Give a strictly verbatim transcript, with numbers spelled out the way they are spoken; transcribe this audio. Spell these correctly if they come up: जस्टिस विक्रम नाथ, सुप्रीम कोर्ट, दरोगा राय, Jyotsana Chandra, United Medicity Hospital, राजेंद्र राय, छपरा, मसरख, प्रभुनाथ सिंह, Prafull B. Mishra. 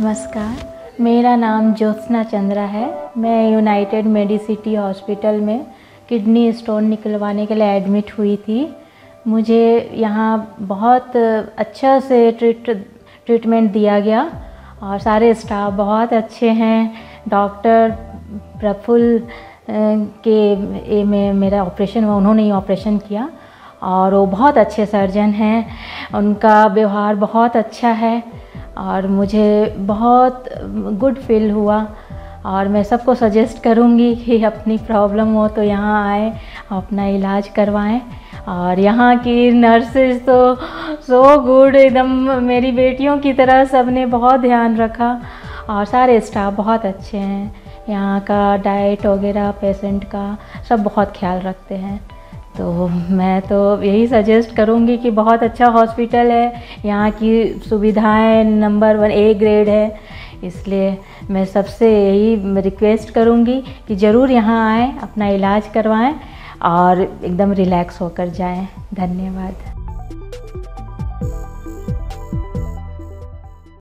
नमस्कार, मेरा नाम ज्योत्सना चंद्रा है। मैं यूनाइटेड मेडिसिटी हॉस्पिटल में किडनी स्टोन निकलवाने के लिए एडमिट हुई थी। मुझे यहाँ बहुत अच्छा से ट्रीट ट्रीटमेंट दिया गया और सारे स्टाफ बहुत अच्छे हैं। डॉक्टर प्रफुल्ल के में मेरा ऑपरेशन हुआ, उन्होंने ही ऑपरेशन किया और वो बहुत अच्छे सर्जन हैं। उनका व्यवहार बहुत अच्छा है और मुझे बहुत गुड फील हुआ। और मैं सबको सजेस्ट करूंगी कि अपनी प्रॉब्लम हो तो यहाँ आए, अपना इलाज करवाएं। और यहाँ की नर्सेज तो सो गुड, एकदम मेरी बेटियों की तरह सब ने बहुत ध्यान रखा और सारे स्टाफ बहुत अच्छे हैं। यहाँ का डाइट वगैरह, पेशेंट का सब बहुत ख्याल रखते हैं। तो मैं तो यही सजेस्ट करूँगी कि बहुत अच्छा हॉस्पिटल है, यहाँ की सुविधाएं नंबर वन ए ग्रेड है। इसलिए मैं सबसे यही रिक्वेस्ट करूँगी कि ज़रूर यहाँ आएँ, अपना इलाज करवाएं और एकदम रिलैक्स होकर जाएं। धन्यवाद।